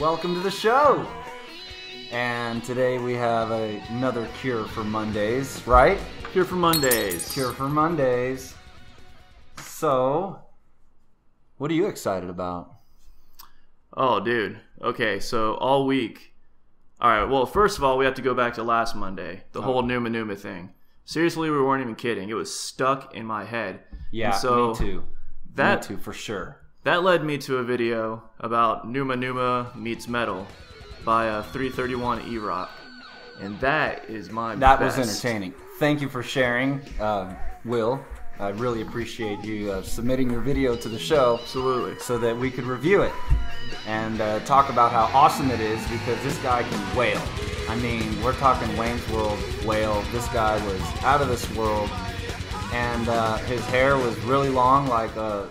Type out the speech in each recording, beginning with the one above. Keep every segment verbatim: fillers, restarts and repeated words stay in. Welcome to the show. And today we have a, another Cure for Mondays, right? Cure for Mondays. Cure for Mondays. So, what are you excited about? Oh, dude. Okay, so all week. All right, well, first of all, we have to go back to last Monday, the oh. whole Numa Numa thing. Seriously, we weren't even kidding. It was stuck in my head. Yeah, so me too. That, me too, for sure. That led me to a video about Numa Numa meets metal by uh, three thirty-one Erock, and that is my that best. was entertaining. Thank you for sharing, uh, Will. I really appreciate you uh, submitting your video to the show. Absolutely. So that we could review it and uh, talk about how awesome it is, because this guy can wail. I mean, we're talking Wayne's World wail. This guy was out of this world, and uh, his hair was really long, like a...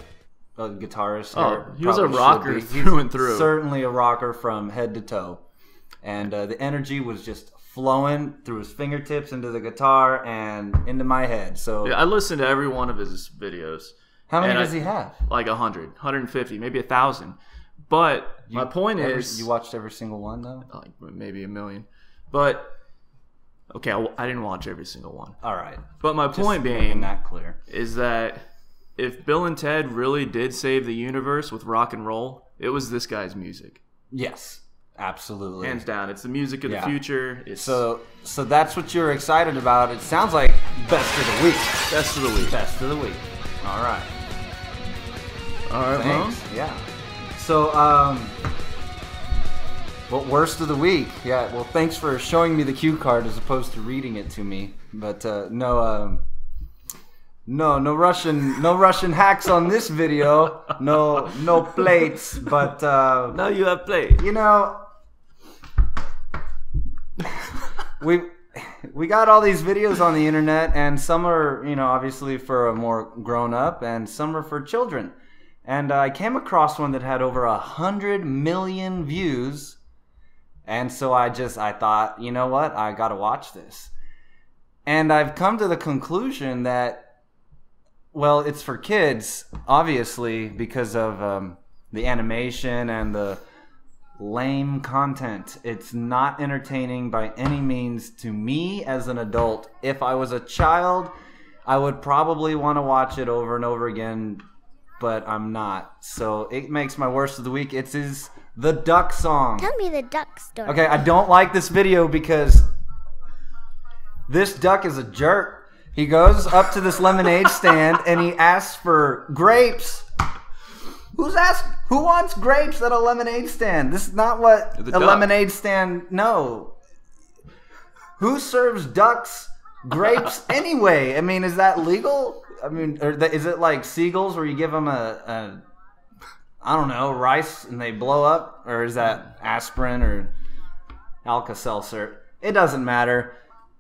A guitarist. Oh, he was a rocker through and through. Certainly a rocker from head to toe, and uh, the energy was just flowing through his fingertips into the guitar and into my head. So yeah, I listened to every one of his videos. How many does I, he have? Like a hundred, hundred and fifty, maybe a thousand. But you, my point every, is, you watched every single one though. Like maybe a million, but. Okay, I, I didn't watch every single one. All right, but my just point being not clear is that. If Bill and Ted really did save the universe with rock and roll, it was this guy's music. Yes, absolutely. Hands down. It's the music of yeah. the future. It's... So so that's what you're excited about. It sounds like best of the week. Best of the week. Best of the week. All right. All right, Thanks. Mom? Yeah. So, um... Well, worst of the week. Yeah, well, thanks for showing me the cue card as opposed to reading it to me. But, uh, no, um... No, no Russian, no Russian hacks on this video. No, no plates, but uh, now you have plates. You know, we we got all these videos on the internet, and some are, you know, obviously for a more grown up, and some are for children. And uh, I came across one that had over a hundred million views, and so I just I thought, you know what, I gotta watch this, and I've come to the conclusion that. Well, it's for kids, obviously, because of um, the animation and the lame content. It's not entertaining by any means to me as an adult. If I was a child, I would probably want to watch it over and over again, but I'm not. So it makes my worst of the week. It's is The Duck Song. Tell me the duck story. Okay, I don't like this video because this duck is a jerk. He goes up to this lemonade stand and he asks for grapes. Who's asked? Who wants grapes at a lemonade stand? This is not what the a duck. lemonade stand. No. Who serves ducks grapes anyway? I mean, is that legal? I mean, or the, is it like seagulls where you give them a, a, I don't know, rice and they blow up, or is that aspirin or Alka-Seltzer? It doesn't matter.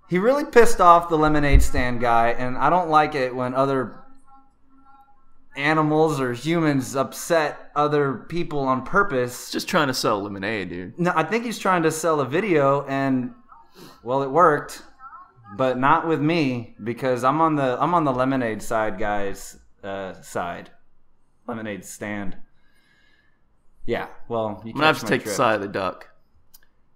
He really pissed off the lemonade stand guy, and I don't like it when other animals or humans upset other people on purpose. Just trying to sell lemonade, dude. No, I think he's trying to sell a video, and well, it worked, but not with me, because I'm on the I'm on the lemonade side guys uh, side, lemonade stand. Yeah, well, you I'm gonna have to take trip. the side of the duck.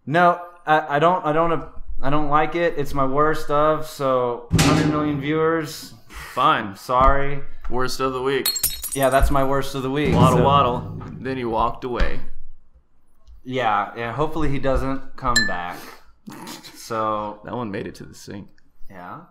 No, I, I don't. I don't. I don't like it. It's my worst of, so one hundred million viewers. Fine. Sorry. Worst of the week. Yeah, that's my worst of the week. Waddle, so. waddle. Then he walked away. Yeah, yeah. Hopefully he doesn't come back. So that one made it to the sink. Yeah.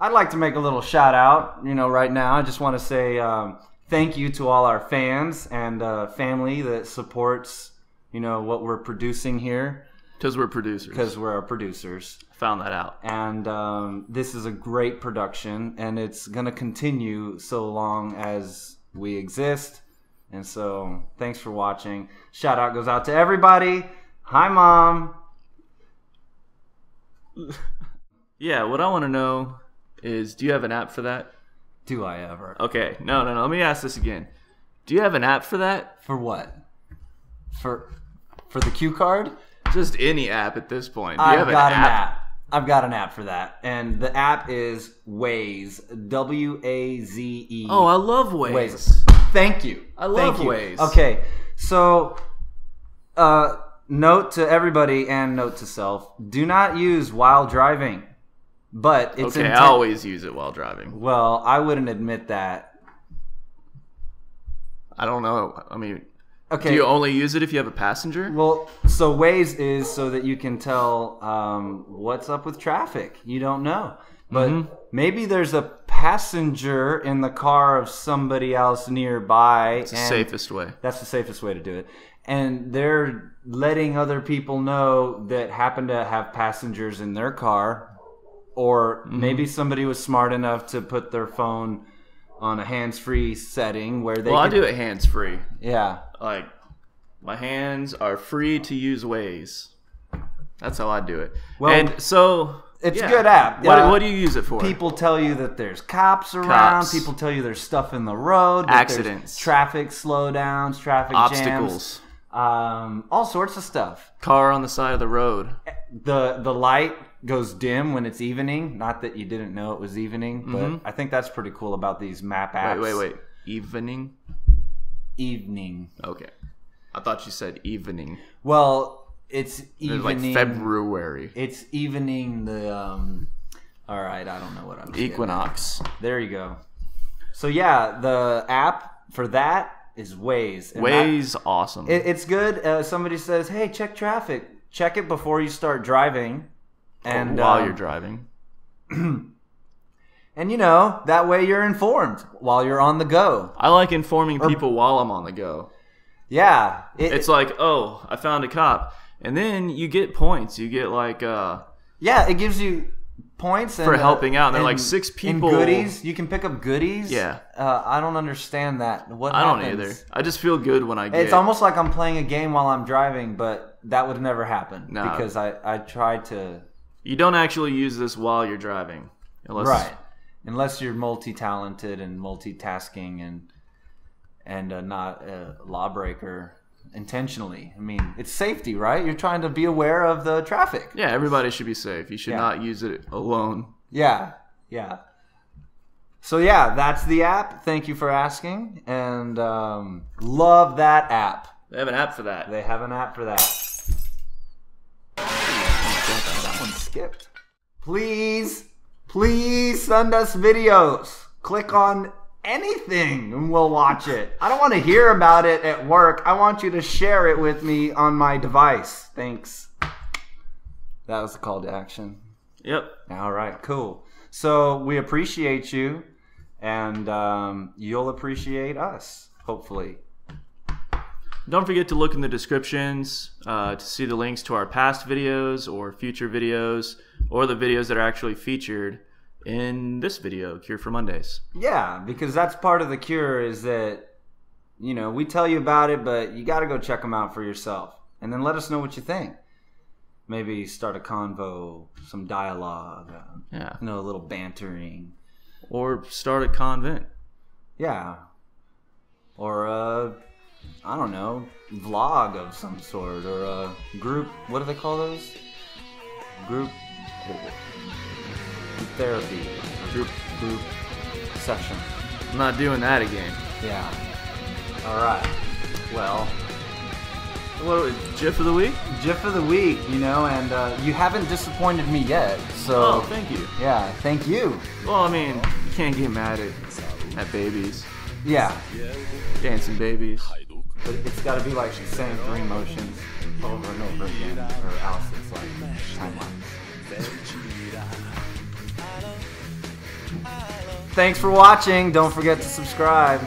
I'd like to make a little shout out, you know, right now. I just want to say um, thank you to all our fans and uh, family that supports, you know, what we're producing here. Because we're producers. Because we're our producers. I found that out. And um, this is a great production, and it's going to continue so long as we exist. And so, thanks for watching. Shout out goes out to everybody. Hi, Mom. Yeah, what I want to know is, do you have an app for that? Do I ever? Okay, no, no, no. Let me ask this again. Do you have an app for that? For what? For, for the cue card? Just any app at this point. Do you I've have an got app? an app. I've got an app for that, and the app is Waze. W A Z E. Oh, I love Waze. Waze. Thank you. I love Thank you. Waze. Okay, so Uh, note to everybody and note to self: do not use while driving. But it's okay. Intent- I always use it while driving. Well, I wouldn't admit that. I don't know. I mean, okay. Do you only use it if you have a passenger? Well, so Waze is so that you can tell um, what's up with traffic. You don't know, but mm-hmm. maybe there's a passenger in the car of somebody else nearby. It's the safest way. That's the safest way to do it. And they're letting other people know that happen to have passengers in their car. Or maybe mm-hmm. somebody was smart enough to put their phone on a hands-free setting where they. Well, could... I do it hands-free. Yeah, like my hands are free to use Waze. That's how I do it. Well, and so it's yeah. a good app. What, uh, what do you use it for? People tell you that there's cops around. Cops. People tell you there's stuff in the road. Accidents. Traffic slowdowns. Traffic obstacles. Jams. Um, all sorts of stuff. Car on the side of the road. The the light goes dim when it's evening. Not that you didn't know it was evening, but mm-hmm. I think that's pretty cool about these map apps. Wait, wait, wait. Evening? Evening. Okay. I thought you said evening. Well, it's evening. Like February. It's evening the... Um, all right, I don't know what I'm saying. Equinox. Getting. There you go. So yeah, the app for that is Waze. And Waze, that, awesome. It, it's good. Uh, somebody says, hey, check traffic. Check it before you start driving. And, while um, you're driving. And, you know, that way you're informed while you're on the go. I like informing or, people while I'm on the go. Yeah. It, it's like, oh, I found a cop. And then you get points. You get like... Uh, yeah, it gives you points. And, for helping out. And and, they're like six people. And goodies. You can pick up goodies. Yeah. Uh, I don't understand that. What I happens? Don't either. I just feel good when I get... It's almost like I'm playing a game while I'm driving, but that would never happen. No. Because I, I tried to... You don't actually use this while you're driving. Unless right. Unless you're multi-talented and multitasking and and uh, not a lawbreaker intentionally. I mean, it's safety, right? You're trying to be aware of the traffic. Yeah, everybody should be safe. You should yeah. not use it alone. Yeah, yeah. So, yeah, that's the app. Thank you for asking. And um, love that app. They have an app for that. They have an app for that. Skipped. Please, please send us videos. Click on anything and we'll watch it. I don't want to hear about it at work. I want you to share it with me on my device. Thanks. That was the call to action. Yep. All right, cool. So we appreciate you, and um, you'll appreciate us, hopefully. Don't forget to look in the descriptions uh, to see the links to our past videos or future videos or the videos that are actually featured in this video, Cure for Mondays. Yeah, because that's part of the cure is that, you know, we tell you about it, but you got to go check them out for yourself. And then let us know what you think. Maybe start a convo, some dialogue, um, yeah. you know, a little bantering. Or start a convent. Yeah. Or a... Uh, I don't know, vlog of some sort, or a group, what do they call those? Group therapy. Group group session. I'm not doing that again. Yeah. Alright. Well, what, GIF of the week? GIF of the week, you know, and uh, you haven't disappointed me yet, so... Oh, thank you. Yeah, thank you. Well, I mean, you can't get mad at, at babies. Yeah. Dancing babies. But it's got to be like the same three motions over and over again, or else it's like timelines. Thanks for watching. Don't forget to subscribe.